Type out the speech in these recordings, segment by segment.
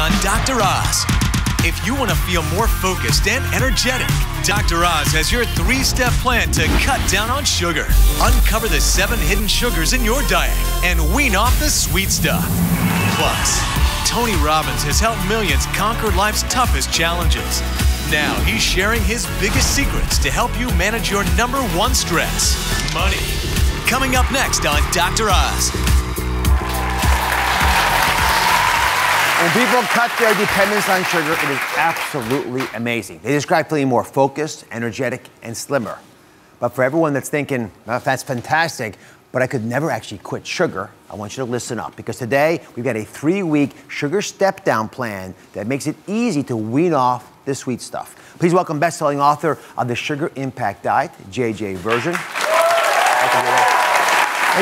on Dr. Oz. If you want to feel more focused and energetic, Dr. Oz has your 3-step plan to cut down on sugar, uncover the 7 hidden sugars in your diet, and wean off the sweet stuff. Plus, Tony Robbins has helped millions conquer life's toughest challenges. Now he's sharing his biggest secrets to help you manage your #1 stress, money. Coming up next on Dr. Oz. When people cut their dependence on sugar, it is absolutely amazing. They describe feeling more focused, energetic, and slimmer. But for everyone that's thinking, well, that's fantastic, but I could never actually quit sugar, I want you to listen up, because today we've got a 3-week sugar step-down plan that makes it easy to wean off the sweet stuff. Please welcome best-selling author of The Sugar Impact Diet, JJ Virgin. Now,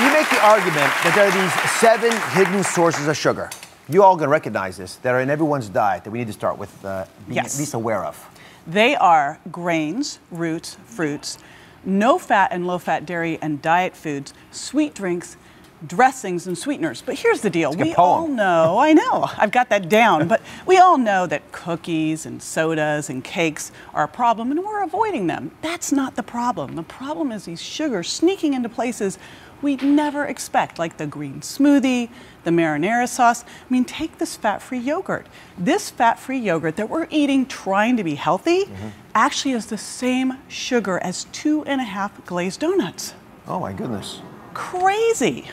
you make the argument that there are these 7 hidden sources of sugar. You all gonna recognize this, that are in everyone's diet that we need to start with being at least aware of. They are grains, roots, fruits, no fat and low-fat dairy and diet foods, sweet drinks, dressings and sweeteners. But here's the deal, we all know, I know, I've got that down, but we all know that cookies and sodas and cakes are a problem and we're avoiding them. That's not the problem. The problem is these sugars sneaking into places we'd never expect, like the green smoothie, the marinara sauce. I mean, take this fat-free yogurt. This fat-free yogurt that we're eating trying to be healthy actually is the same sugar as 2½ glazed donuts. Oh my goodness. Crazy.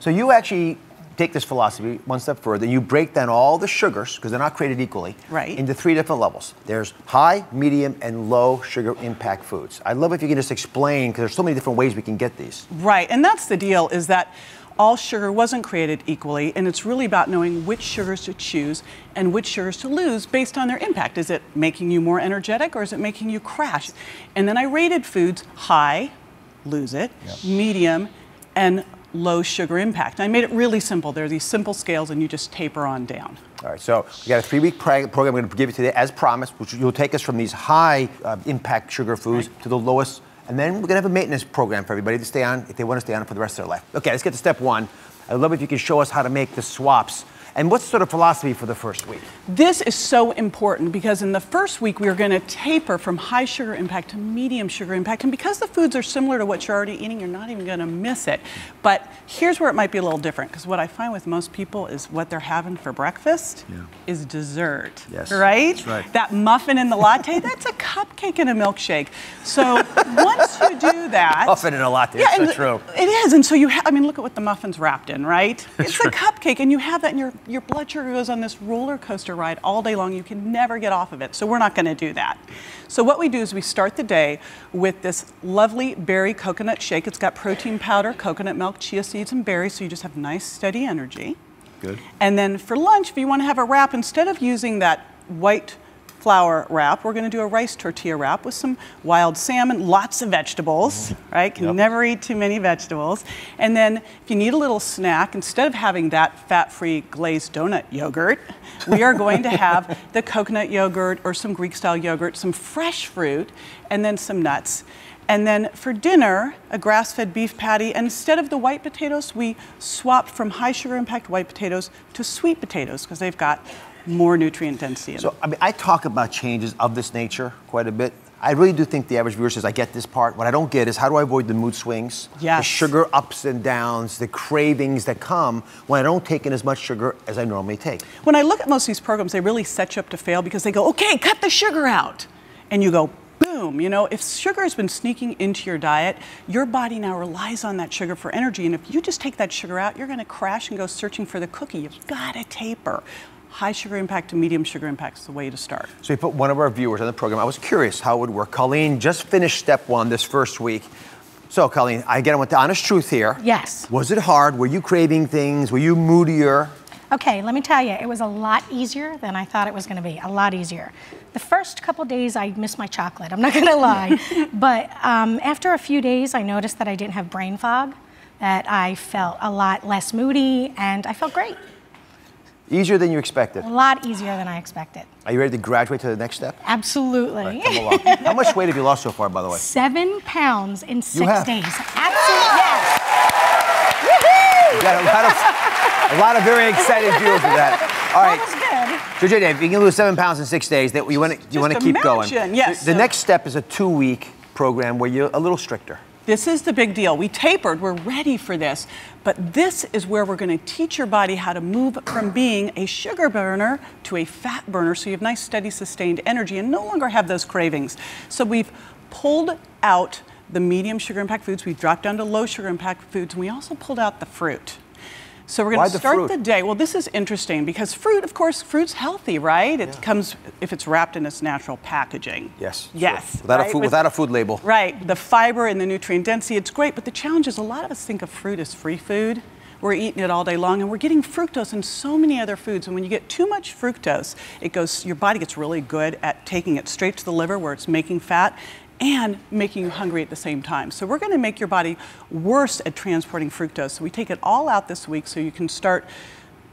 So you actually take this philosophy one step further. You break down all the sugars, because they're not created equally, into 3 different levels. There's high, medium, and low sugar impact foods. I'd love if you can just explain, because there's so many different ways we can get these. Right, and that's the deal, is that all sugar wasn't created equally, and it's really about knowing which sugars to choose and which sugars to lose based on their impact. Is it making you more energetic, or is it making you crash? And then I rated foods high, lose it, medium, and low sugar impact. I made it really simple. There are these simple scales and you just taper on down. All right, so we got a 3-week program we're gonna give you today as promised, which will take us from these high impact sugar foods to the lowest, and then we're gonna have a maintenance program for everybody to stay on if they wanna stay on for the rest of their life. Okay, let's get to step 1. I'd love if you can show us how to make the swaps. And what's the sort of philosophy for the first week? This is so important because in the first week, we are going to taper from high sugar impact to medium sugar impact. And because the foods are similar to what you're already eating, you're not even going to miss it. But here's where it might be a little different, because what I find with most people is what they're having for breakfast is dessert, right? That's right. That muffin and the latte, that's a cupcake and a milkshake. So once you do that. Muffin and a latte, yeah, it's so true. It is, and so you I mean, look at what the muffin's wrapped in, right? It's a cupcake, and you have that in your blood sugar goes on this roller coaster ride all day long. You can never get off of it. So we're not going to do that. So what we do is we start the day with this lovely berry coconut shake. It's got protein powder, coconut milk, chia seeds, and berries. So you just have nice, steady energy. Good. And then for lunch, if you want to have a wrap, instead of using that white flour wrap, we're going to do a rice tortilla wrap with some wild salmon, lots of vegetables, right? Can never eat too many vegetables. And then if you need a little snack, instead of having that fat-free glazed donut yogurt, we are going to have the coconut yogurt or some Greek-style yogurt, some fresh fruit, and then some nuts. And then for dinner, a grass-fed beef patty, and instead of the white potatoes, we swap from high sugar impact white potatoes to sweet potatoes, because they've got more nutrient density in it. So, I mean, I talk about changes of this nature quite a bit. I really do think the average viewer says, I get this part. What I don't get is, how do I avoid the mood swings, the sugar ups and downs, the cravings that come when I don't take in as much sugar as I normally take? When I look at most of these programs, they really set you up to fail, because they go, okay, cut the sugar out. And you go, boom, you know, if sugar has been sneaking into your diet, your body now relies on that sugar for energy. And if you just take that sugar out, you're gonna crash and go searching for the cookie. You've gotta taper. High sugar impact to medium sugar impact is the way to start. So we put one of our viewers on the program. I was curious how it would work. Colleen just finished step 1 this first week. So Colleen, again, I want the honest truth here. Yes. Was it hard? Were you craving things? Were you moodier? Okay, let me tell you, it was a lot easier than I thought it was gonna be, a lot easier. The first couple days I missed my chocolate, I'm not gonna lie. But after a few days, I noticed that I didn't have brain fog, that I felt a lot less moody, and I felt great. Easier than you expected. A lot easier than I expected. Are you ready to graduate to the next step? Absolutely. Right, come along. How much weight have you lost so far, by the way? 7 pounds in 6 days. Absolutely, yes. Woohoo! You got a lot of very excited viewers with that. All right. That was good. JJ, if you can lose 7 pounds in 6 days, that you want to keep going. Yes. The next step is a 2-week program where you're a little stricter. This is the big deal. We tapered, we're ready for this, but this is where we're gonna teach your body how to move from being a sugar burner to a fat burner, so you have nice, steady, sustained energy and no longer have those cravings. So we've pulled out the medium sugar impact foods, we've dropped down to low sugar impact foods, and we also pulled out the fruit. So we're gonna start the day, well, this is interesting because fruit, of course, fruit's healthy, right? It comes, if it's wrapped in its natural packaging. Yes. Yes. Sure. Without a food label. Right, the fiber and the nutrient density, it's great, but the challenge is a lot of us think of fruit as free food. We're eating it all day long and we're getting fructose in so many other foods. And when you get too much fructose, it goes, your body gets really good at taking it straight to the liver where it's making fat and making you hungry at the same time. So we're gonna make your body worse at transporting fructose. So we take it all out this week so you can start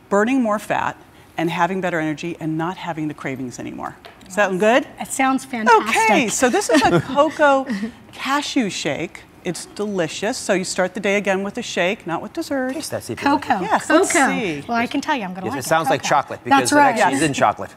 burning more fat and having better energy and not having the cravings anymore. Does that sound good? It sounds fantastic. Okay, so this is a cocoa cashew shake. It's delicious. So you start the day again with a shake, not with dessert. Taste that, see if you like it. Cocoa. Yes, let's see. Well, I can tell you, I'm gonna like it. It sounds like chocolate because it actually is in chocolate.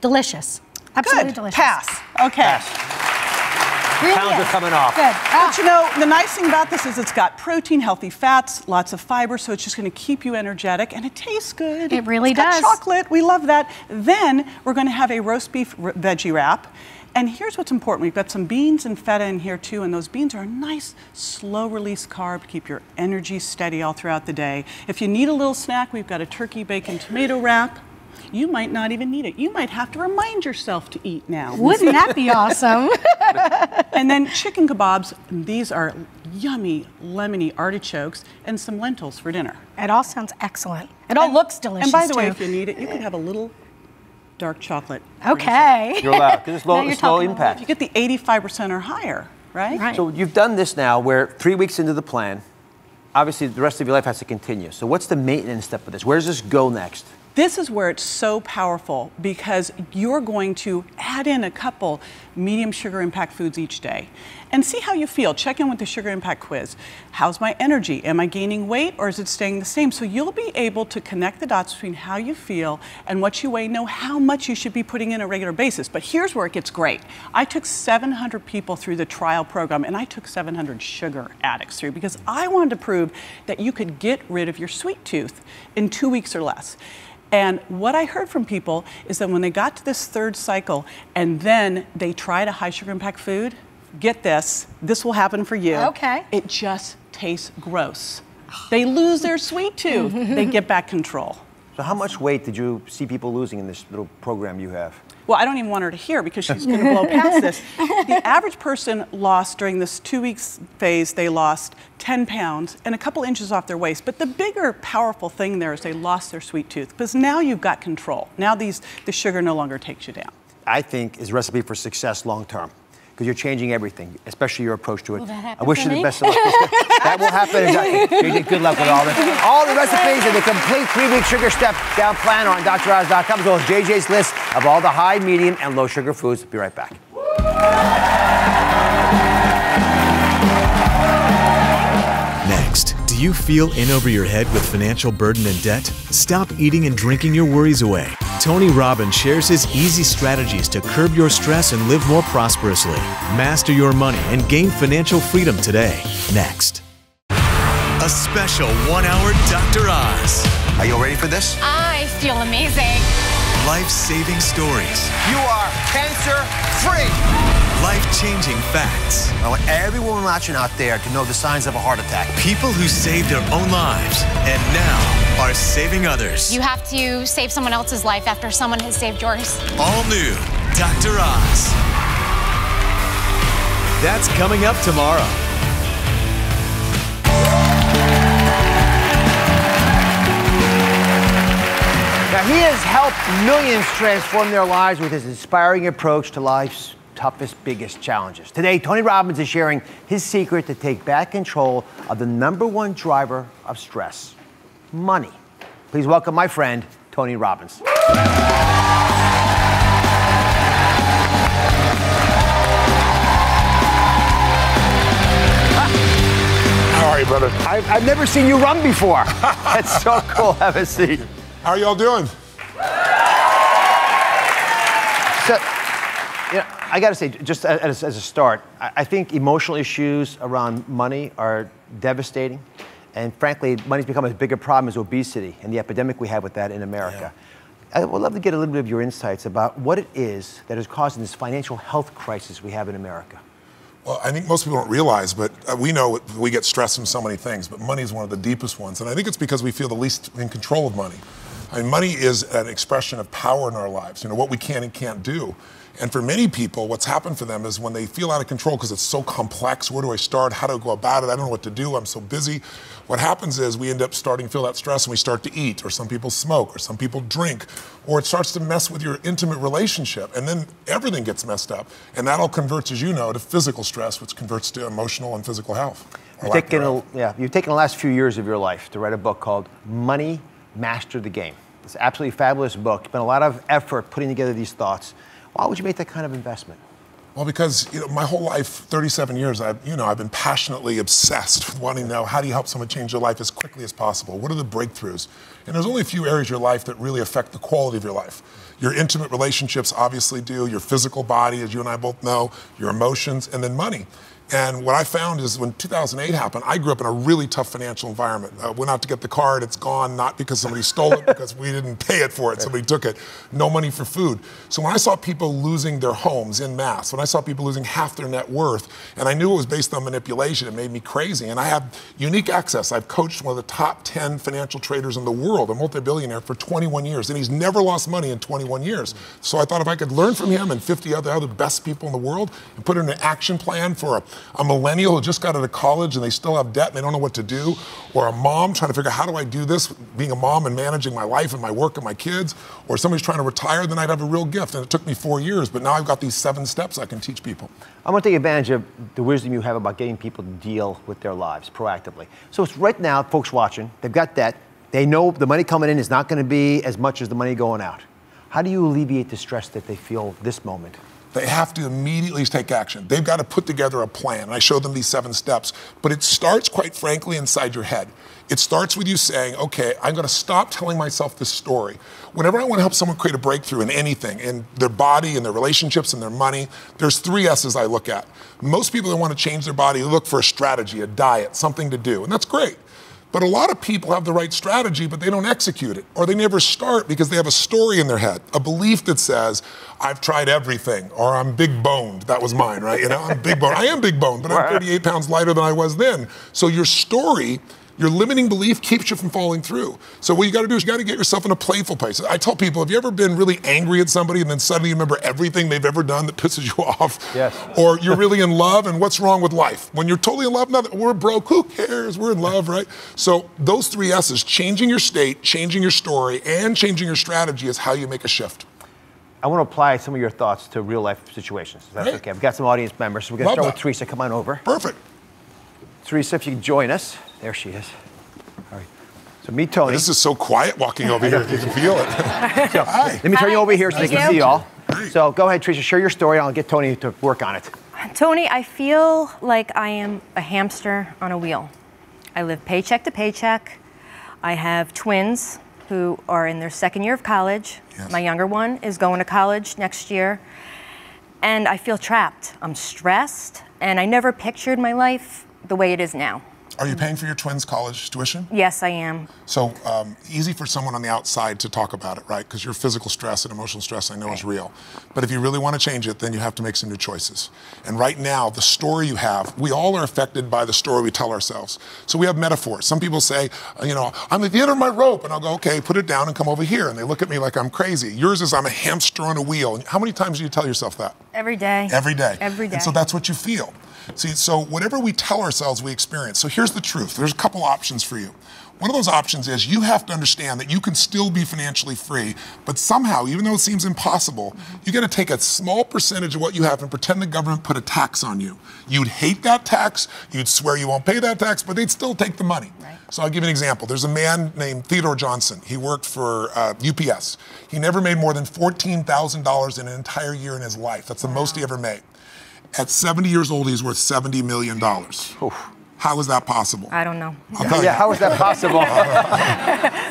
Delicious. Absolutely delicious. Pass. Okay. Pass. Really? Pounds are coming off. Good. But you know, the nice thing about this is it's got protein, healthy fats, lots of fiber, so it's just going to keep you energetic, and it tastes good. It really does. It's got chocolate. We love that. Then we're going to have a roast beef veggie wrap. And here's what's important. We've got some beans and feta in here too, and those beans are a nice, slow-release carb. Keep your energy steady all throughout the day. If you need a little snack, we've got a turkey, bacon, tomato wrap. You might not even need it. You might have to remind yourself to eat now. Wouldn't that be awesome? And then chicken kebabs. These are yummy, lemony artichokes and some lentils for dinner. It all sounds excellent. It all looks delicious. And by the way, if you need it, you could have a little dark chocolate. Okay. You're allowed, because it's low impact. You get the 85% or higher, right? So you've done this now. We're 3 weeks into the plan. Obviously, the rest of your life has to continue. So what's the maintenance step for this? Where does this go next? This is where it's so powerful because you're going to add in a couple medium sugar impact foods each day and see how you feel. Check in with the sugar impact quiz. How's my energy? Am I gaining weight or is it staying the same? So you'll be able to connect the dots between how you feel and what you weigh, know how much you should be putting in on a regular basis. But here's where it gets great. I took 700 people through the trial program and I took 700 sugar addicts through because I wanted to prove that you could get rid of your sweet tooth in 2 weeks or less. And what I heard from people is that when they got to this third cycle and then they tried a high sugar impact food, get this will happen for you. Okay. It just tastes gross. They lose their sweet tooth, they get back control. So how much weight did you see people losing in this little program you have? Well, I don't even want her to hear because she's gonna blow past this. The average person lost during this 2 weeks phase, they lost 10 pounds and a couple inches off their waist. But the bigger powerful thing there is they lost their sweet tooth because now you've got control. Now the sugar no longer takes you down. I think is recipe for success long term. Because you're changing everything, especially your approach to it. I wish you the best of luck. That will happen exactly. Good luck with all this. All the recipes and the complete 3-week sugar step down plan are on DrOz.com, as well as JJ's list of all the high, medium, and low sugar foods. Be right back. Next, do you feel in over your head with financial burden and debt? Stop eating and drinking your worries away. Tony Robbins shares his easy strategies to curb your stress and live more prosperously. Master your money and gain financial freedom today. Next. A special 1 hour Dr. Oz. Are you all ready for this? I feel amazing. Life-saving stories. You are cancer-free. Life-changing facts. I want everyone watching out there to know the signs of a heart attack. People who saved their own lives and now are saving others. You have to save someone else's life after someone has saved yours. All new Dr. Oz. That's coming up tomorrow. Now, he has helped millions transform their lives with his inspiring approach to life's toughest, biggest challenges. Today, Tony Robbins is sharing his secret to take back control of the #1 driver of stress, money. Please welcome my friend, Tony Robbins. Sorry, brother. I've never seen you run before. That's so cool. Have a seat. How are y'all doing? So, you know, I gotta say, just as a start, I think emotional issues around money are devastating. And frankly, money's become as big a problem as obesity and the epidemic we have with that in America. Yeah. I would love to get a little bit of your insights about what it is that is causing this financial health crisis we have in America. Well, I think most people don't realize, but we know we get stressed from so many things, but money is one of the deepest ones. And I think it's because we feel the least in control of money. I mean, money is an expression of power in our lives, you know, what we can and can't do. And for many people, what's happened for them is when they feel out of control because it's so complex, where do I start, how do I go about it, I don't know what to do, I'm so busy. What happens is we end up starting to feel that stress and we start to eat, or some people smoke, or some people drink, or it starts to mess with your intimate relationship, and then everything gets messed up. And that all converts, as you know, to physical stress, which converts to emotional and physical health. You've taken the last few years of your life to write a book called Money Master the Game. It's an absolutely fabulous book. It's been a lot of effort putting together these thoughts. Why would you make that kind of investment? Well, because you know, my whole life, 37 years, I've been passionately obsessed with wanting to know how do you help someone change their life as quickly as possible? What are the breakthroughs? And there's only a few areas of your life that really affect the quality of your life. Your intimate relationships obviously do, your physical body, as you and I both know, your emotions, and then money. And what I found is when 2008 happened, I grew up in a really tough financial environment. Went out to get the card, it's gone, not because somebody stole it, because we didn't pay it for it, somebody took it. No money for food. So when I saw people losing their homes en masse, when I saw people losing half their net worth, and I knew it was based on manipulation, it made me crazy. And I have unique access. I've coached one of the top 10 financial traders in the world, a multi-billionaire, for 21 years, and he's never lost money in 21 years. So I thought if I could learn from him and 50 other best people in the world and put in an action plan for a millennial who just got out of college and they still have debt and they don't know what to do, or a mom trying to figure out how do I do this, being a mom and managing my life and my work and my kids, or somebody's trying to retire, then I'd have a real gift. And it took me 4 years, but now I've got these 7 steps I can teach people. I want to take advantage of the wisdom you have about getting people to deal with their lives proactively. So it's right now, folks watching, they've got debt, they know the money coming in is not going to be as much as the money going out. How do you alleviate the stress that they feel this moment? They have to immediately take action. They've got to put together a plan. And I show them these 7 steps, but it starts, quite frankly, inside your head. It starts with you saying, okay, I'm going to stop telling myself this story. Whenever I want to help someone create a breakthrough in anything, in their body, in their relationships, in their money, there's 3 S's I look at. Most people that want to change their body look for a strategy, a diet, something to do, and that's great. But a lot of people have the right strategy, but they don't execute it, or they never start because they have a story in their head, a belief that says, I've tried everything, or I'm big boned. That was mine, right? You know, I'm big boned. I am big boned, but I'm 38 pounds lighter than I was then. So your story, your limiting belief keeps you from falling through. So what you gotta do is you gotta get yourself in a playful place. I tell people, have you ever been really angry at somebody and then suddenly you remember everything they've ever done that pisses you off? Yes. Or you're really in love and what's wrong with life? When you're totally in love, nothing, we're broke, who cares? We're in love, right? So those 3 S's, changing your state, changing your story, and changing your strategy is how you make a shift. I want to apply some of your thoughts to real life situations. That's okay. I've got some audience members, so we're gonna start with Teresa, come on over. Perfect. Teresa, if you can join us. There she is. All right. So meet Tony. This is so quiet walking over here. You can feel it. So, let me turn you over here so they can see y'all. So go ahead, Teresa, share your story. And I'll get Tony to work on it. Tony, I feel like I am a hamster on a wheel. I live paycheck to paycheck. I have twins who are in their 2nd year of college. Yes. My younger one is going to college next year. And I feel trapped. I'm stressed. And I never pictured my life the way it is now. Are you paying for your twins' college tuition? Yes, I am. So easy for someone on the outside to talk about it, right? Because your physical stress and emotional stress, I know, is real. But if you really want to change it, then you have to make some new choices. And right now, the story you have, we all are affected by the story we tell ourselves. So we have metaphors. Some people say, you know, I'm at the end of my rope. And I'll go, okay, put it down and come over here. And they look at me like I'm crazy. Yours is I'm a hamster on a wheel. And how many times do you tell yourself that? Every day. Every day. Every day. And so that's what you feel. See, so whatever we tell ourselves, we experience. So here's the truth. There's a couple options for you. One of those options is you have to understand that you can still be financially free, but somehow, even though it seems impossible, you got to take a small percentage of what you have and pretend the government put a tax on you. You'd hate that tax, you'd swear you won't pay that tax, but they'd still take the money. Right. So I'll give you an example. There's a man named Theodore Johnson. He worked for UPS. He never made more than $14,000 in an entire year in his life. That's the most he ever made. At 70 years old, he's worth $70 million. Oof. How is that possible? I don't know. How is that possible?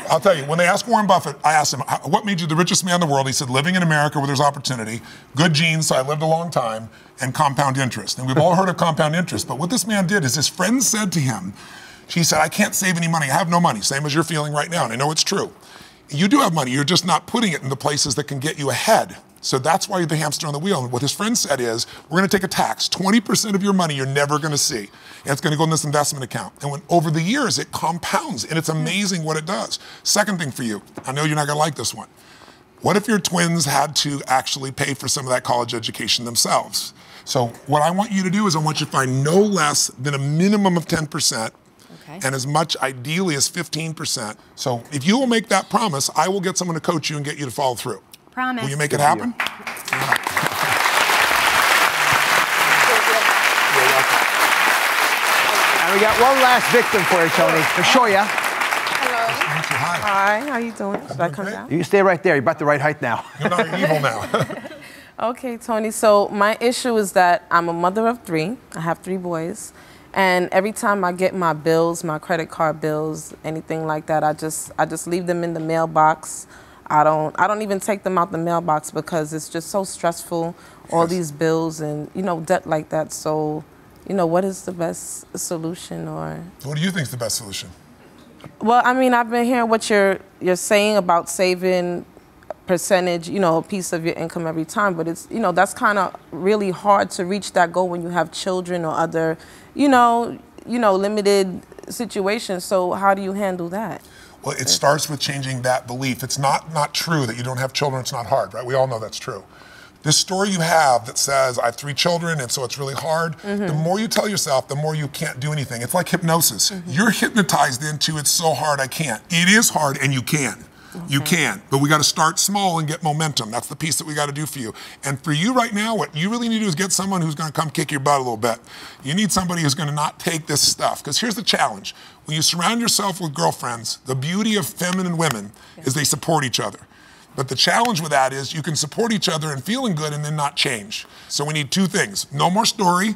I'll tell you, when they asked Warren Buffett, I asked him, what made you the richest man in the world? He said, living in America where there's opportunity, good genes, so I lived a long time, and compound interest. And we've all heard of compound interest, but what this man did is his friend said to him, she said, I can't save any money, I have no money, same as you're feeling right now, and I know it's true. You do have money, you're just not putting it in the places that can get you ahead. So that's why you're the hamster on the wheel. And what his friend said is, we're gonna take a tax, 20% of your money you're never gonna see. And it's gonna go in this investment account. And when, over the years, it compounds, and it's amazing what it does. Second thing for you, I know you're not gonna like this one. What if your twins had to actually pay for some of that college education themselves? So what I want you to do is I want you to find no less than a minimum of 10%, and as much, ideally, as 15%. So if you will make that promise, I will get someone to coach you and get you to follow through. Promise. Will you make it happen? Yeah. And we got one last victim for you, Tony. For Shoya. Hello. Nice. Hi. Hi, how you doing? Should I come down? You stay right there. You're about the right height now. You're not evil now. Okay, Tony, so my issue is that I'm a mother of three. I have three boys. And every time I get my bills, my credit card bills, anything like that, I just leave them in the mailbox. I don't even take them out the mailbox because it's just so stressful, all these bills and, you know, debt like that. So, you know, what is the best solution, or what do you think is the best solution? Well, I mean, I've been hearing what you're saying about saving percentage, you know, a piece of your income every time, but it's, you know, that's kind of really hard to reach that goal when you have children or other, you know, limited situations. So how do you handle that? Well, it starts with changing that belief. It's not true that you don't have children, it's not hard, right? We all know that's true. This story you have that says, I have three children and so it's really hard, the more you tell yourself, the more you can't do anything. It's like hypnosis. You're hypnotized into it's so hard I can't. It is hard and you can. You can, but we got to start small and get momentum. That's the piece that we got to do for you. And for you right now, what you really need to do is get someone who's going to come kick your butt a little bit. You need somebody who's going to not take this stuff. Because here's the challenge. When you surround yourself with girlfriends, the beauty of feminine women is they support each other. But the challenge with that is you can support each other and feeling good and then not change. So we need two things. No more story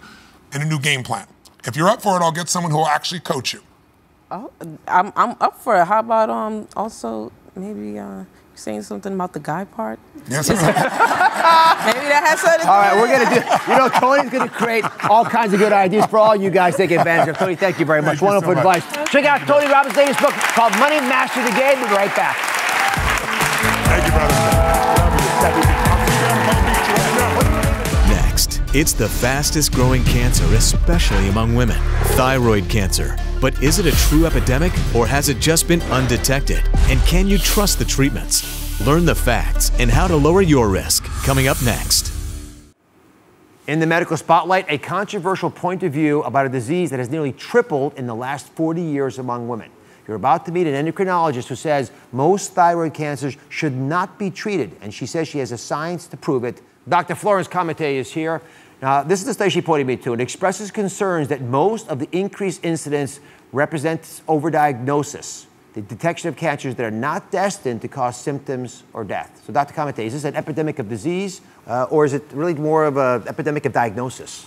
and a new game plan. If you're up for it, I'll get someone who will actually coach you. Oh, I'm up for it. How about also... Maybe saying something about the guy part. Yes. Maybe that has something to do. All right, we're gonna do. You know, Tony's gonna create all kinds of good ideas for all you guys. Take advantage of Tony. Thank you very much. Wonderful advice. Check out Tony Robbins' latest book called Money Master the Game. We'll be right back. Thank you, brother. Next, it's the fastest growing cancer, especially among women: thyroid cancer. But is it a true epidemic, or has it just been undetected? And can you trust the treatments? Learn the facts and how to lower your risk. Coming up next. In the medical spotlight, a controversial point of view about a disease that has nearly tripled in the last 40 years among women. You're about to meet an endocrinologist who says most thyroid cancers should not be treated, and she says she has the science to prove it. Dr. Florence Comite is here. Now, this is the study she pointed me to, and expresses concerns that most of the increased incidence represents overdiagnosis, the detection of cancers that are not destined to cause symptoms or death. So, Dr. Comite, is this an epidemic of disease, or is it really more of an epidemic of diagnosis?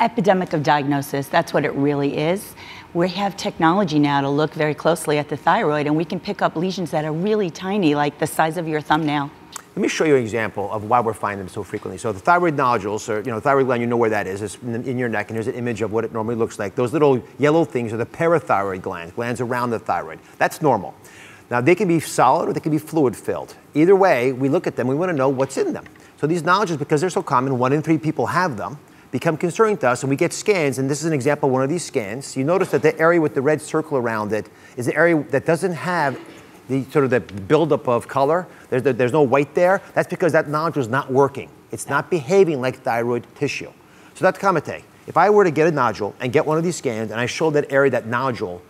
Epidemic of diagnosis, that's what it really is. We have technology now to look very closely at the thyroid, and we can pick up lesions that are really tiny, like the size of your thumbnail. Let me show you an example of why we're finding them so frequently. So the thyroid nodules, or, you know, thyroid gland, you know where that is. It's in your neck, and here's an image of what it normally looks like. Those little yellow things are the parathyroid glands, glands around the thyroid. That's normal. Now, they can be solid or they can be fluid-filled. Either way, we look at them, we want to know what's in them. So these nodules, because they're so common, 1 in 3 people have them, become concerning to us, and we get scans, and this is an example of one of these scans. You notice that the area with the red circle around it is the area that doesn't have the sort of the buildup of color. There's no white there. That's because that nodule is not working. It's not behaving like thyroid tissue. So Dr. Comite, if I were to get a nodule and get one of these scans and I show that area, that nodule,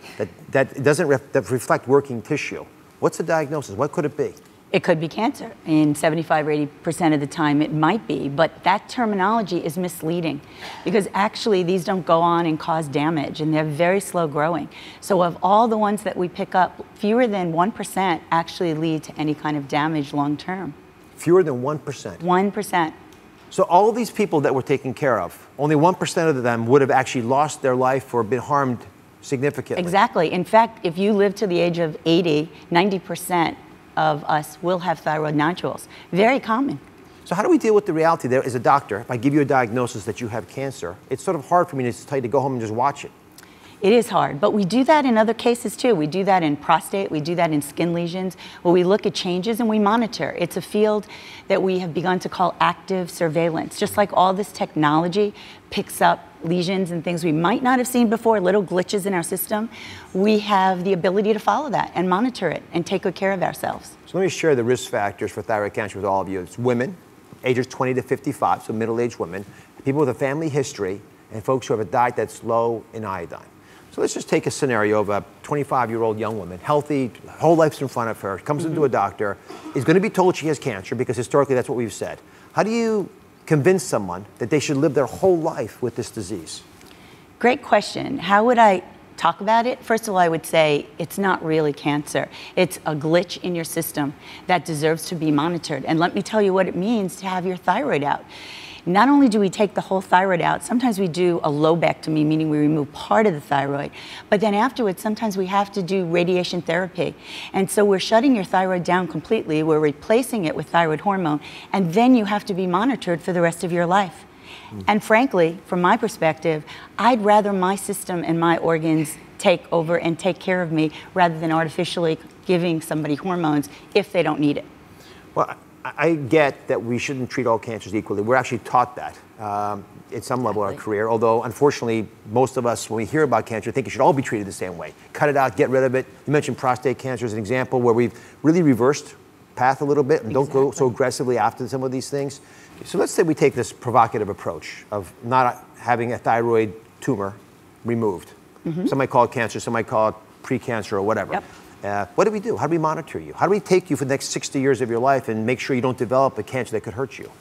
that doesn't reflect working tissue, what's the diagnosis? What could it be? It could be cancer. In 75 or 80% of the time it might be, but that terminology is misleading because actually these don't go on and cause damage, and they're very slow growing. So of all the ones that we pick up, fewer than 1% actually lead to any kind of damage long term. Fewer than 1%? 1%. So all these people that were taken care of, only 1% of them would have actually lost their life or been harmed significantly. Exactly. In fact, if you live to the age of 80, 90% of us will have thyroid nodules. Very common. So how do we deal with the reality there as a doctor? If I give you a diagnosis that you have cancer, it's sort of hard for me to tell you to go home and just watch it. It is hard, but we do that in other cases too. We do that in prostate, we do that in skin lesions, where we look at changes and we monitor. It's a field that we have begun to call active surveillance. Just like all this technology picks up lesions and things we might not have seen before, little glitches in our system, we have the ability to follow that and monitor it and take good care of ourselves. So let me share the risk factors for thyroid cancer with all of you. It's women, ages 20 to 55, so middle-aged women, people with a family history, and folks who have a diet that's low in iodine. So let's just take a scenario of a 25-year-old young woman, healthy, whole life's in front of her, comes into a doctor, is going to be told she has cancer because historically that's what we've said. How do you convince someone that they should live their whole life with this disease? Great question. How would I talk about it? First of all, I would say it's not really cancer. It's a glitch in your system that deserves to be monitored. And let me tell you what it means to have your thyroid out. Not only do we take the whole thyroid out, sometimes we do a lobectomy, meaning we remove part of the thyroid, but then afterwards, sometimes we have to do radiation therapy. And so we're shutting your thyroid down completely, we're replacing it with thyroid hormone, and then you have to be monitored for the rest of your life. And frankly, from my perspective, I'd rather my system and my organs take over and take care of me rather than artificially giving somebody hormones if they don't need it. Well, I get that we shouldn't treat all cancers equally. We're actually taught that at some level in our career, although unfortunately most of us, when we hear about cancer, think it should all be treated the same way. Cut it out, get rid of it. You mentioned prostate cancer as an example where we've really reversed path a little bit and don't go so aggressively after some of these things. So let's say we take this provocative approach of not having a thyroid tumor removed. Some might call it cancer, some might call it precancer or whatever. What do we do? How do we monitor you? How do we take you for the next 60 years of your life and make sure you don't develop a cancer that could hurt you?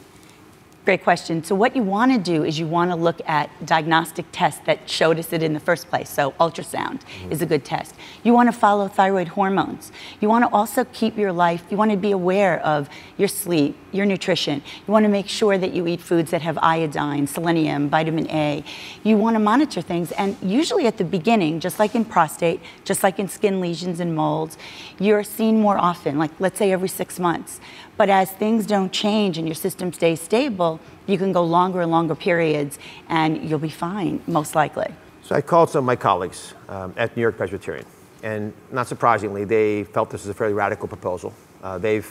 Great question. So what you want to do is you want to look at diagnostic tests that showed us it in the first place. So ultrasound is a good test. You want to follow thyroid hormones. You want to also keep your life, you want to be aware of your sleep, your nutrition. You want to make sure that you eat foods that have iodine, selenium, vitamin A. You want to monitor things. And usually at the beginning, just like in prostate, just like in skin lesions and molds, you're seen more often, like let's say every 6 months. But as things don't change and your system stays stable, you can go longer and longer periods and you'll be fine, most likely. So I called some of my colleagues at New York Presbyterian, and not surprisingly, they felt this is a fairly radical proposal. They've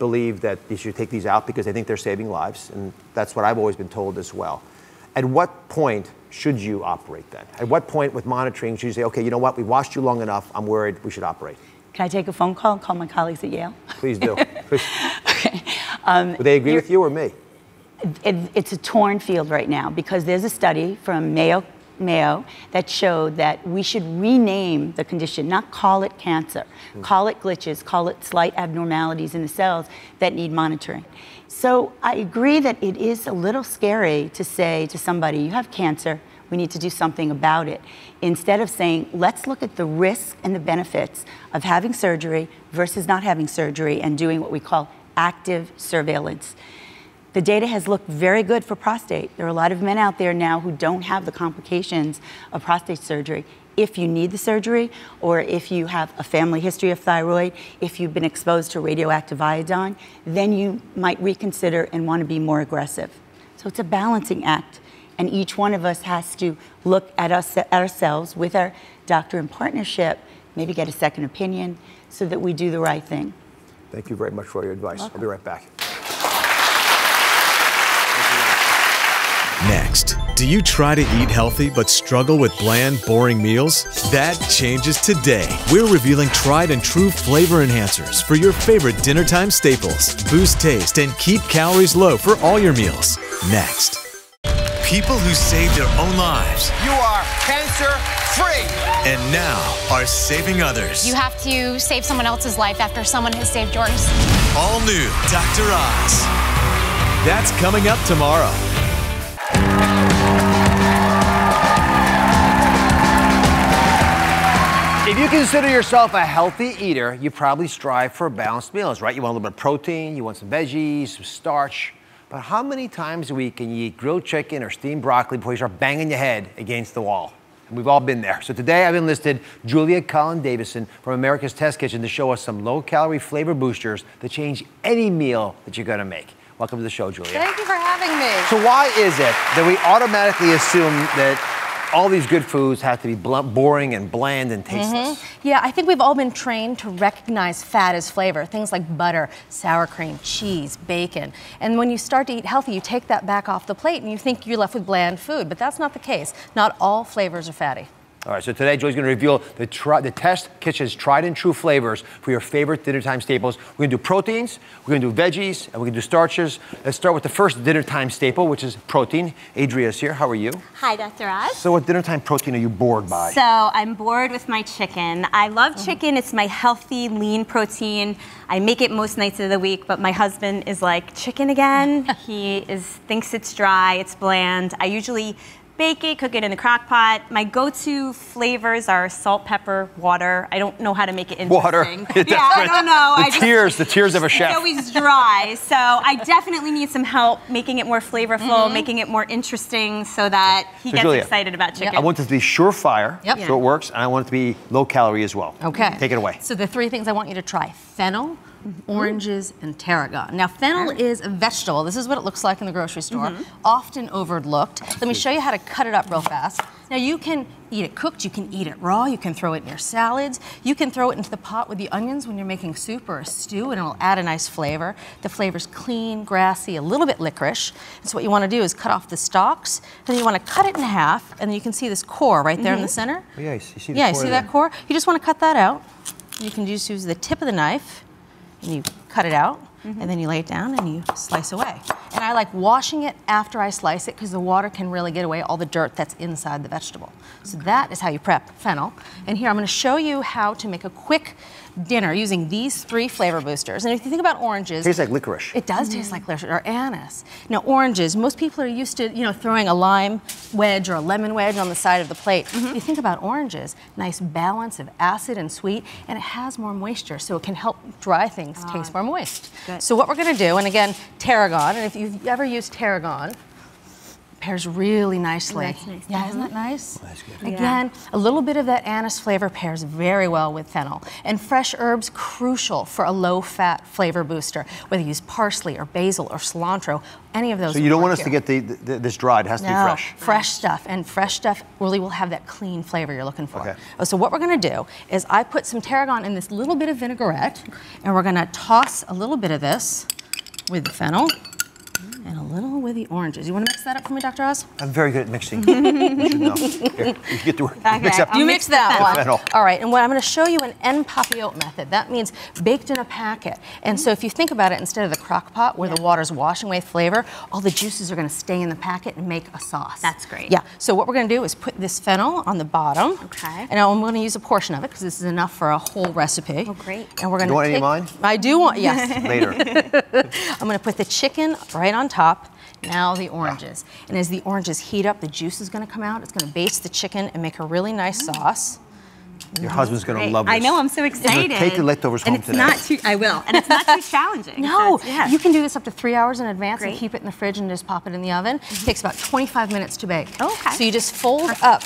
believed that you should take these out because they think they're saving lives, and that's what I've always been told as well. At what point should you operate then? At what point with monitoring should you say, okay, you know what, we watched you long enough, I'm worried, we should operate? Can I take a phone call and call my colleagues at Yale? Please do. Okay. Would they agree with you or me? It's a torn field right now because there's a study from Mayo that showed that we should rename the condition, not call it cancer, call it glitches, call it slight abnormalities in the cells that need monitoring. So I agree that it is a little scary to say to somebody, you have cancer, we need to do something about it, instead of saying, let's look at the risk and the benefits of having surgery versus not having surgery and doing what we call active surveillance. The data has looked very good for prostate. There are a lot of men out there now who don't have the complications of prostate surgery. If you need the surgery, or if you have a family history of thyroid, if you've been exposed to radioactive iodine, then you might reconsider and want to be more aggressive. So it's a balancing act. And each one of us has to look at ourselves with our doctor in partnership, maybe get a second opinion so that we do the right thing. Thank you very much for your advice. I'll be right back. Next, do you try to eat healthy but struggle with bland, boring meals? That changes today. We're revealing tried and true flavor enhancers for your favorite dinnertime staples. Boost taste and keep calories low for all your meals. Next. People who saved their own lives. You are cancer-free. And now are saving others. You have to save someone else's life after someone has saved yours. All new Dr. Oz. That's coming up tomorrow. If you consider yourself a healthy eater, you probably strive for balanced meals, right? You want a little bit of protein, you want some veggies, some starch. But how many times a week can you eat grilled chicken or steamed broccoli before you start banging your head against the wall? And we've all been there. So today I've enlisted Julia Collin Davison from America's Test Kitchen to show us some low-calorie flavor boosters that change any meal that you're gonna make. Welcome to the show, Julia. Thank you for having me. So why is it that we automatically assume that all these good foods have to be boring and bland and tasteless? Yeah, I think we've all been trained to recognize fat as flavor. Things like butter, sour cream, cheese, bacon. And when you start to eat healthy, you take that back off the plate and you think you're left with bland food, but that's not the case. Not all flavors are fatty. All right, so today Julie's gonna reveal the Test Kitchen's tried and true flavors for your favorite dinner time staples. We're gonna do proteins, we're gonna do veggies, and we're gonna do starches. Let's start with the first dinner time staple, which is protein. Adria's here, how are you? Hi, Dr. Oz. So what dinner time protein are you bored by? So I'm bored with my chicken. I love chicken, it's my healthy, lean protein. I make it most nights of the week, but my husband is like, chicken again? He thinks it's dry, it's bland. I usually bake it, cook it in the crock pot. My go-to flavors are salt, pepper, water. I don't know how to make it interesting. Water. Yeah, I don't know. The tears of a chef. It's always dry, so I definitely need some help making it more flavorful, making it more interesting so that he gets excited about chicken. I want it to be surefire, so it works, and I want it to be low-calorie as well. Okay. Take it away. So the three things I want you to try: fennel, oranges, and tarragon. Now, fennel is a vegetable. This is what it looks like in the grocery store, often overlooked. Let me show you how to cut it up real fast. Now, you can eat it cooked, you can eat it raw, you can throw it in your salads, you can throw it into the pot with the onions when you're making soup or a stew, and it'll add a nice flavor. The flavor's clean, grassy, a little bit licorice. And so what you wanna do is cut off the stalks, then you wanna cut it in half, and then you can see this core right there in the center. Oh, yeah, you see that core? You just wanna cut that out. You can just use the tip of the knife, and you cut it out, and then you lay it down and you slice away. And I like washing it after I slice it because the water can really get away all the dirt that's inside the vegetable. So that is how you prep fennel. And here I'm gonna show you how to make a quick dinner using these three flavor boosters. And if you think about oranges, tastes like licorice. It does taste like licorice, or anise. Now oranges, most people are used to, you know, throwing a lime wedge or a lemon wedge on the side of the plate. You think about oranges, nice balance of acid and sweet, and it has more moisture, so it can help dry things taste more moist. Good. So what we're gonna do, and again, tarragon, and if you've ever used tarragon, pairs really nicely. That's nice. Yeah, isn't that nice? Well, that's good. Again, a little bit of that anise flavor pairs very well with fennel. And fresh herbs, crucial for a low-fat flavor booster, whether you use parsley or basil or cilantro, any of those. So you don't want us to get this dried, it has to be fresh. Fresh stuff, and fresh stuff really will have that clean flavor you're looking for. Okay. So what we're gonna do is I put some tarragon in this little bit of vinaigrette, and we're gonna toss a little bit of this with the fennel, and a little with the oranges. You want to mix that up for me, Dr. Oz? I'm very good at mixing. You should know. Here, you get to work. Okay, you mix that one. All right, and what I'm going to show you an en papillote method. That means baked in a packet. And so if you think about it, instead of the crock pot where the water's washing away flavor, all the juices are going to stay in the packet and make a sauce. That's great. Yeah. So what we're going to do is put this fennel on the bottom. Okay. And I'm going to use a portion of it because this is enough for a whole recipe. Oh, great. And we're going to. You want any of mine? I do want. Yes. Later. I'm going to put the chicken right on top, now the oranges. And as the oranges heat up, the juice is gonna come out, it's gonna baste the chicken and make a really nice sauce. Your husband's gonna love this. I know, I'm so excited. Take the leftovers home today. And it's not too challenging. No, you can do this up to 3 hours in advance and keep it in the fridge and just pop it in the oven. It takes about 25 minutes to bake. Okay. So you just fold up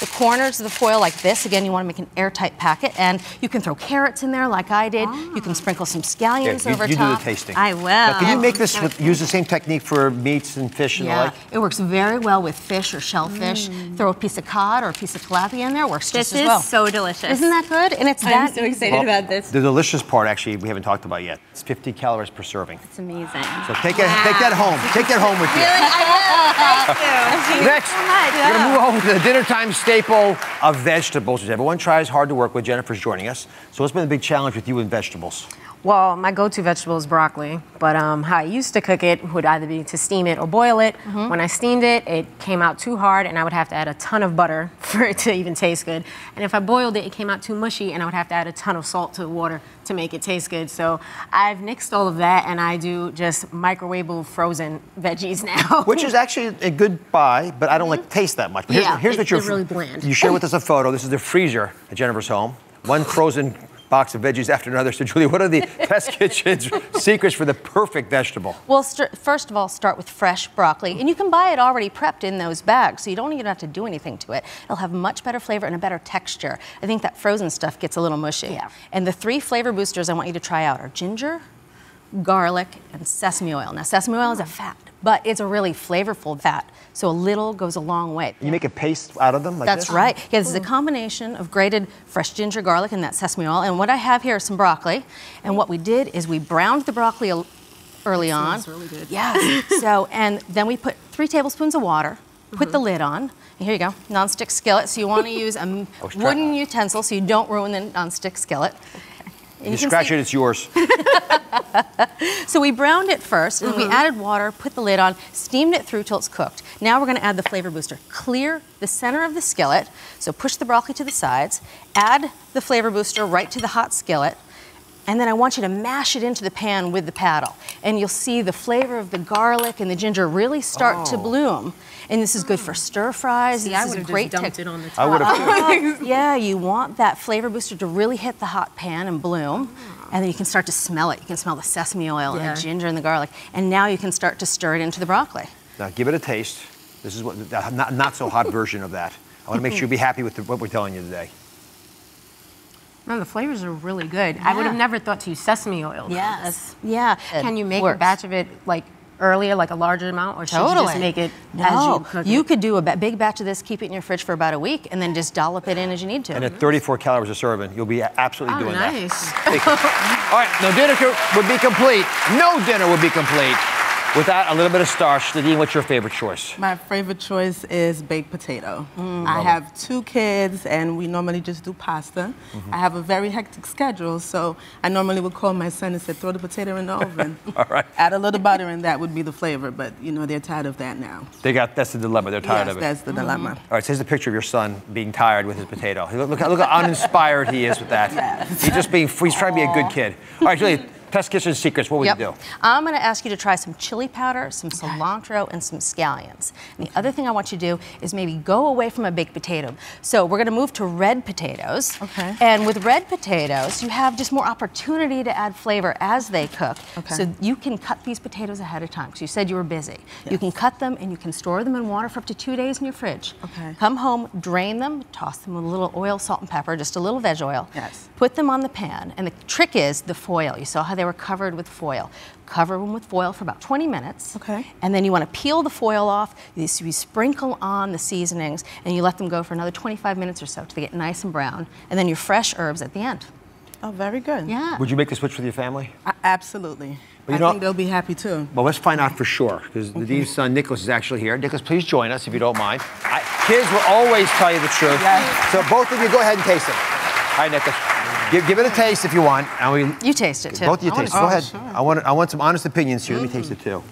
the corners of the foil like this. Again, you want to make an airtight packet, and you can throw carrots in there like I did. You can sprinkle some scallions over top. You do the tasting. I will. Now, can you make this, use the same technique for meats and fish and the like? It works very well with fish or shellfish. Throw a piece of cod or a piece of tilapia in there, works just as well. This is so delicious. Isn't that good? And it's I'm so excited about this. The delicious part, actually, we haven't talked about yet. It's 50 calories per serving. It's amazing. So take that home. Take that home with you. Really? I will. Thank you. Next, we're gonna move over to the dinner time staple of vegetables, which everyone tries hard to work with. Jennifer's joining us. So what's been the big challenge with you in vegetables? Well, my go-to vegetable is broccoli, but how I used to cook it would either be to steam it or boil it. When I steamed it, it came out too hard, and I would have to add a ton of butter for it to even taste good. And if I boiled it, it came out too mushy, and I would have to add a ton of salt to the water to make it taste good. So I've nixed all of that, and I do just microwavable frozen veggies now. Which is actually a good buy, but I don't like taste that much. But here's what you're really bland. You share with us a photo. This is the freezer at Jennifer's home. One frozen box of veggies after another. So Julia, what are the Test Kitchen's secrets for the perfect vegetable? Well, first of all, start with fresh broccoli. And you can buy it already prepped in those bags, so you don't even have to do anything to it. It'll have much better flavor and a better texture. I think that frozen stuff gets a little mushy. Yeah. And the three flavor boosters I want you to try out are ginger, garlic, and sesame oil. Now, sesame oil is a fat, but it's a really flavorful fat, so a little goes a long way. You make a paste out of them like this? That's right. Yeah, this is a combination of grated fresh ginger, garlic, and that sesame oil. And what I have here is some broccoli. And what we did is we browned the broccoli early on. That's really good. Yes. So, and then we put 3 tablespoons of water, put the lid on. And here you go, nonstick skillet. So you want to use a wooden utensil so you don't ruin the nonstick skillet. You scratch it, it's yours. So we browned it first, and we added water, put the lid on, steamed it through till it's cooked. Now we're gonna add the flavor booster. Clear the center of the skillet, so push the broccoli to the sides, add the flavor booster right to the hot skillet, and then I want you to mash it into the pan with the paddle. And you'll see the flavor of the garlic and the ginger really start to bloom. And this is good for stir fries. See, I would have just dumped it on the top. I would have. Yeah, you want that flavor booster to really hit the hot pan and bloom. And then you can start to smell it. You can smell the sesame oil and the ginger and the garlic. And now you can start to stir it into the broccoli. Now give it a taste. This is what the not so hot version of that. I want to make sure you be happy with what we're telling you today. No, the flavors are really good. Yeah. I would have never thought to use sesame oil. Yes. Yeah. Can you make a batch of it like earlier, like a larger amount, or should you just make it as you cook it? You could do a big batch of this, keep it in your fridge for about a week, and then just dollop it in as you need to. And at 34 calories a serving, you'll be absolutely doing that. All right, no dinner would be complete. No dinner would be complete without a little bit of starch. Nadine, what's your favorite choice? My favorite choice is baked potato. I have 2 kids, and we normally just do pasta. I have a very hectic schedule, so I normally would call my son and say, throw the potato in the oven. All right. Add a little butter, and that would be the flavor, but you know, they're tired of that now. That's the dilemma, they're tired of it. Yes, that's the dilemma. All right, so here's a picture of your son being tired with his potato. Look how uninspired he is with that. Yes. He's just being, he's trying to be a good kid. All right, Julia. Test Kitchen secrets, what would you do? I'm gonna ask you to try some chili powder, some cilantro, and some scallions. And the other thing I want you to do is maybe go away from a baked potato. So we're gonna move to red potatoes. Okay. And with red potatoes, you have just more opportunity to add flavor as they cook. Okay. So you can cut these potatoes ahead of time, because you said you were busy. Yes. You can cut them and you can store them in water for up to 2 days in your fridge. Okay. Come home, drain them, toss them with a little oil, salt, and pepper, just a little veg oil. Yes. Put them on the pan, and the trick is the foil. You saw how they were covered with foil. Cover them with foil for about 20 minutes. Okay. And then you want to peel the foil off. You sprinkle on the seasonings, and you let them go for another 25 minutes or so till they get nice and brown. And then your fresh herbs at the end. Oh, very good. Yeah. Would you make the switch with your family? Absolutely. But I think they'll be happy too. Well, let's find out for sure, because Nadine's son Nicholas is actually here. Nicholas, please join us if you don't mind. Kids will always tell you the truth. Yes. So both of you, go ahead and taste it. All right, Nicholas. Give it a taste if you want. You taste it too. Both of you taste it. Go ahead. Sure. I want some honest opinions here. Let me taste it too.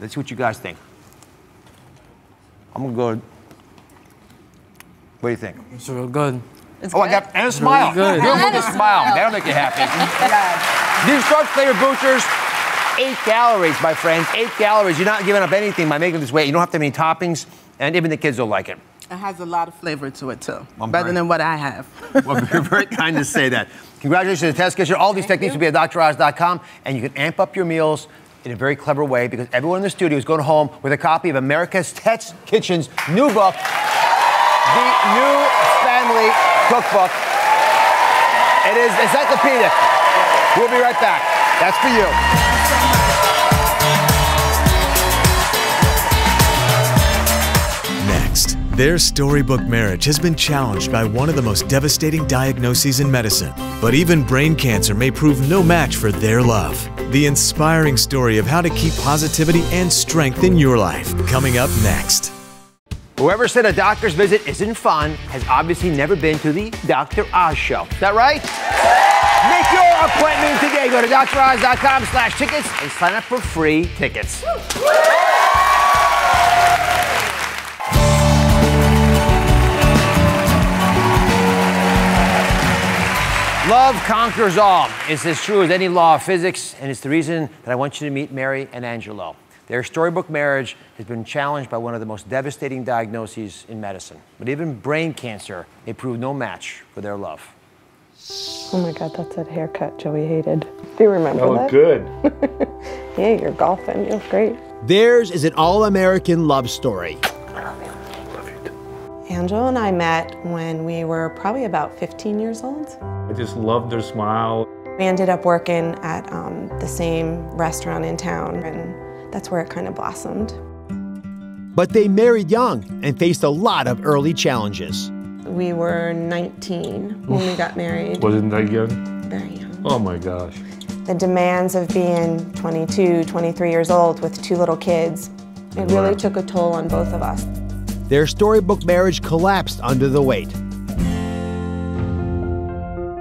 Let's see what you guys think. I'm gonna go. What do you think? It's real good. It's good. I got and a smile. Really good. And a smile. That'll make you happy. These starch flavored boosters. 8 calories, my friends. 8 calories. You're not giving up anything by making this weight. You don't have to have any toppings, and even the kids will like it. It has a lot of flavor to it, too, better than what I have. Well, you're very kind to say that. Congratulations to the Test Kitchen. All these techniques will be at DrOz.com, and you can amp up your meals in a very clever way, because everyone in the studio is going home with a copy of America's Test Kitchen's new book, The New Family Cookbook. It is encyclopedic. We'll be right back. That's for you. Their storybook marriage has been challenged by one of the most devastating diagnoses in medicine. But even brain cancer may prove no match for their love. The inspiring story of how to keep positivity and strength in your life. Coming up next. Whoever said a doctor's visit isn't fun has obviously never been to the Dr. Oz show. Is that right? Make your appointment today. Go to DrOz.com/tickets and sign up for free tickets. Love conquers all. It's as true as any law of physics, and it's the reason that I want you to meet Mary and Angelo. Their storybook marriage has been challenged by one of the most devastating diagnoses in medicine. But even brain cancer may prove no match for their love. Oh my God, that's that haircut Joey hated. Do you remember that? Oh, good. Yeah, you're golfing. You're great. Theirs is an all-American love story. I love you. Love you too. Angela and I met when we were probably about 15 years old. I just loved their smile. We ended up working at the same restaurant in town, and that's where it kind of blossomed. But they married young and faced a lot of early challenges. We were 19 when we got married. Wasn't that young? Very young. Oh my gosh. The demands of being 22, 23 years old with two little kids, it really took a toll on both of us. Their storybook marriage collapsed under the weight.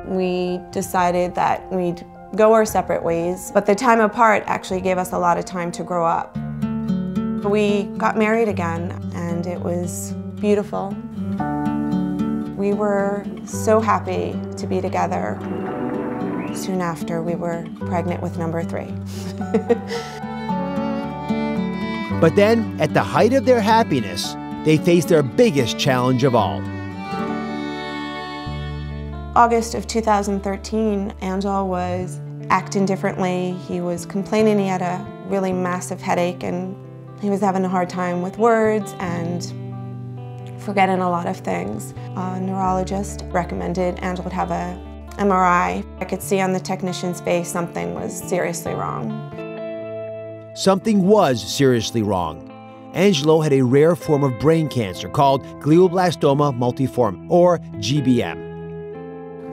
We decided that we'd go our separate ways, but the time apart actually gave us a lot of time to grow up. We got married again, and it was beautiful. We were so happy to be together. Soon after, we were pregnant with number 3. But then, at the height of their happiness, they faced their biggest challenge of all. August of 2013, Angel was acting differently. He was complaining he had a really massive headache, and he was having a hard time with words and forgetting a lot of things. A neurologist recommended Angel would have a MRI. I could see on the technician's face something was seriously wrong. Something was seriously wrong. Angelo had a rare form of brain cancer called glioblastoma multiforme, or GBM.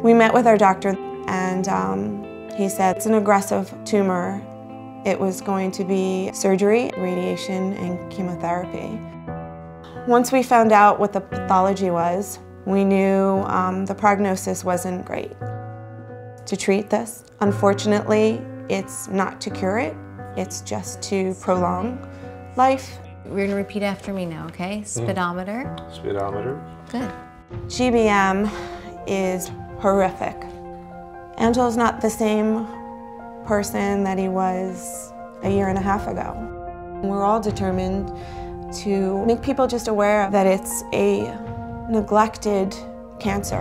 We met with our doctor, and he said it's an aggressive tumor. It was going to be surgery, radiation, and chemotherapy. Once we found out what the pathology was, we knew the prognosis wasn't great. To treat this, unfortunately, it's not to cure it, it's just to prolong life. We're gonna repeat after me now, okay? Speedometer. Speedometer. Good. GBM is horrific. Angel's not the same person that he was a year and a half ago. We're all determined to make people just aware that it's a neglected cancer.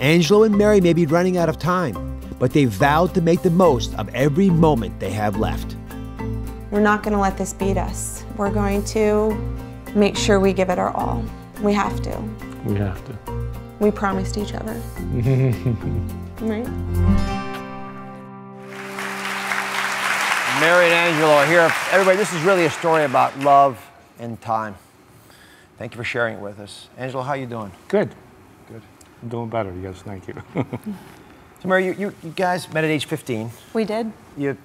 Angelo and Mary may be running out of time, but they vowed to make the most of every moment they have left. We're not going to let this beat us. We're going to make sure we give it our all. We have to. We have to. We promised each other. Right? Mary and Angelo are here. Everybody, this is really a story about love and time. Thank you for sharing it with us. Angela, how are you doing? Good. Good. I'm doing better, you guys. Thank you. So, Mary, you guys met at age 15. We did. You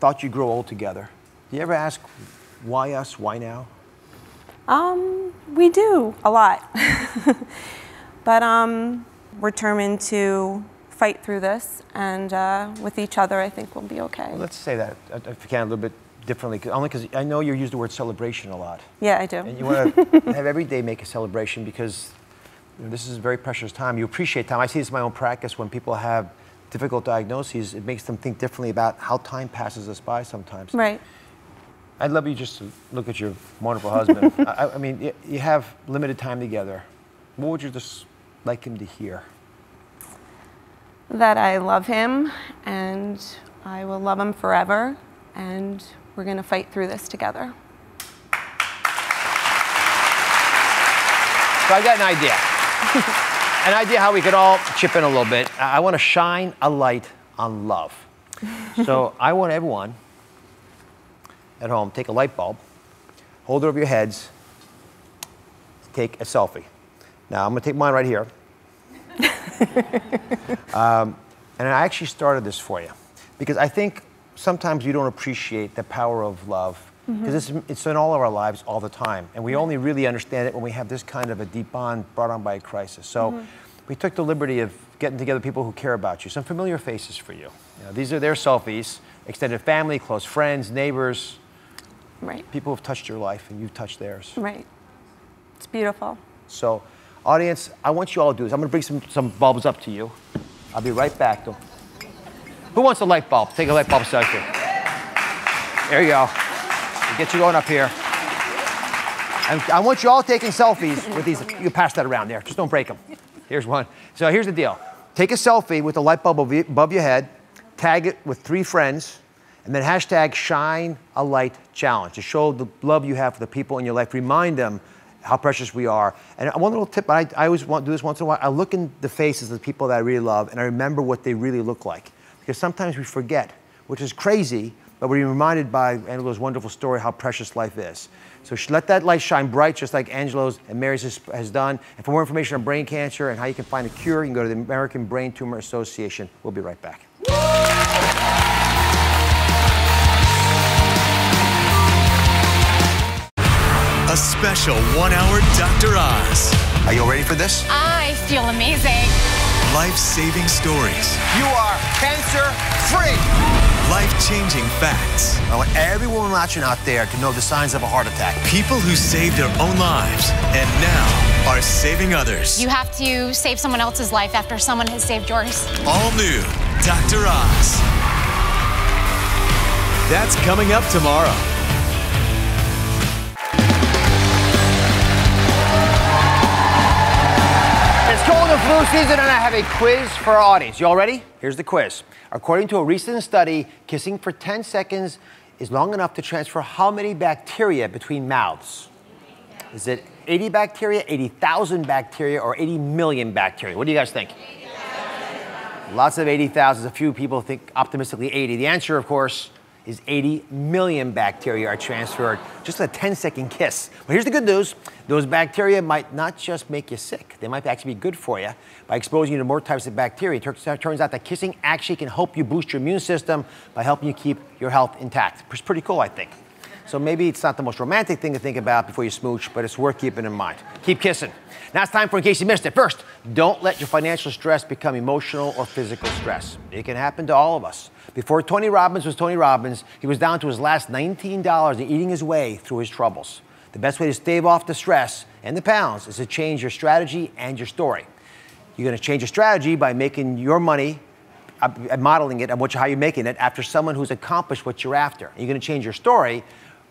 thought you grew old together. Do you ever ask, why us, why now? We do, a lot. But we're determined to fight through this, and with each other, I think we'll be okay. Well, let's say that, if you can, a little bit differently, only because I know you use the word celebration a lot. Yeah, I do. And you want to have every day make a celebration, because you know, this is a very precious time. You appreciate time. I see this in my own practice. When people have difficult diagnoses, it makes them think differently about how time passes us by sometimes. Right. I'd love you just to look at your wonderful husband. I mean, you have limited time together. What would you just like him to hear? That I love him, and I will love him forever, and we're going to fight through this together. So I got an idea. An idea how we could all chip in a little bit. I want to shine a light on love. So I want everyone at home take a light bulb, hold it over your heads, take a selfie. Now I'm going to take mine right here. And I actually started this for you because I think sometimes you don't appreciate the power of love, because it's in all of our lives all the time. And we only really understand it when we have this kind of a deep bond brought on by a crisis. So we took the liberty of getting together people who care about you, some familiar faces for you. You know, these are their selfies, extended family, close friends, neighbors, right? People who've touched your life and you've touched theirs. Right, it's beautiful. So audience, I want you all to do this. I'm gonna bring some bulbs up to you. I'll be right back though. Who wants a light bulb? Take a light bulb selfie. There you go. We'll get you going up here. I want you all taking selfies with these. You pass that around there. Just don't break them. Here's one. So here's the deal. Take a selfie with the light bulb above your head, tag it with 3 friends, and then hashtag #ShineALightChallenge to show the love you have for the people in your life. Remind them how precious we are. And one little tip, I always want to do this once in a while. I look in the faces of the people that I really love, and I remember what they really look like. Because sometimes we forget, which is crazy, but we're reminded by Angelo's wonderful story how precious life is. So let that light shine bright, just like Angelo's and Mary's has done. And for more information on brain cancer and how you can find a cure, you can go to the American Brain Tumor Association. We'll be right back. A special 1 hour Dr. Oz. Are you all ready for this? I feel amazing. Life-saving stories. You are cancer-free. Life-changing facts. I want every woman watching out there to know the signs of a heart attack. People who saved their own lives and now are saving others. You have to save someone else's life after someone has saved yours. All new Dr. Oz. That's coming up tomorrow. Cold and flu season, and I have a quiz for our audience. You all ready? Here's the quiz. According to a recent study, kissing for 10 seconds is long enough to transfer how many bacteria between mouths? Is it 80 bacteria, 80,000 bacteria, or 80 million bacteria? What do you guys think? Lots of 80,000. A few people think optimistically 80. The answer, of course, is 80 million bacteria are transferred just in a 10-second kiss. But here's the good news. Those bacteria might not just make you sick. They might actually be good for you. By exposing you to more types of bacteria, it turns out that kissing actually can help you boost your immune system by helping you keep your health intact. It's pretty cool, I think. So maybe it's not the most romantic thing to think about before you smooch, but it's worth keeping in mind. Keep kissing. Now it's time for In Case You Missed It. First, don't let your financial stress become emotional or physical stress. It can happen to all of us. Before Tony Robbins was Tony Robbins, he was down to his last $19 and eating his way through his troubles. The best way to stave off the stress and the pounds is to change your strategy and your story. You're going to change your strategy by making your money, modeling it, and how you're making it after someone who's accomplished what you're after. You're going to change your story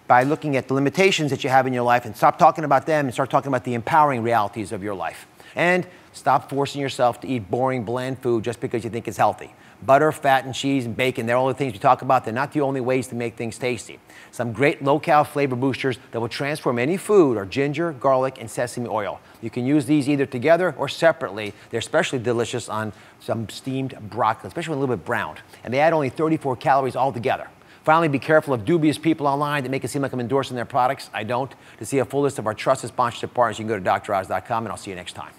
by looking at the limitations that you have in your life and stop talking about them and start talking about the empowering realities of your life. And stop forcing yourself to eat boring, bland food just because you think it's healthy. Butter, fat, and cheese, and bacon, they're all the things we talk about. They're not the only ways to make things tasty. Some great low-cal flavor boosters that will transform any food are ginger, garlic, and sesame oil. You can use these either together or separately. They're especially delicious on some steamed broccoli, especially when a little bit browned. And they add only 34 calories altogether. Finally, be careful of dubious people online that make it seem like I'm endorsing their products. I don't. To see a full list of our trusted sponsorship partners, you can go to droz.com, and I'll see you next time.